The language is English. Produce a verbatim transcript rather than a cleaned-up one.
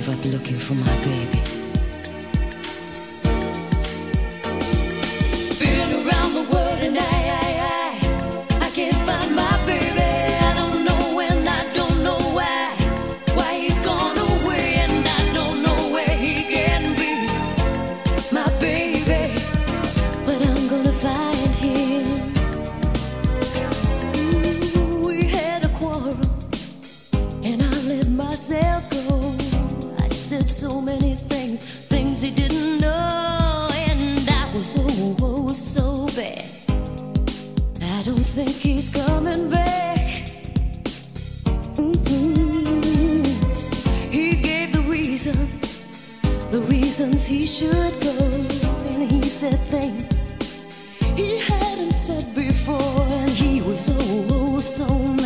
give up looking for my baby. Been around the world and I, I, I, I can't find my baby. I don't know and I don't know why, why he's gone away and I don't know where he can be, my baby. But I'm gonna find him. Ooh, we had a quarrel and I let myself go. Said so many things, things he didn't know, and I was so, oh, so bad. I don't think he's coming back. Mm-hmm. He gave the reason, the reasons he should go, and he said things he hadn't said before, and he was so, oh, so mad.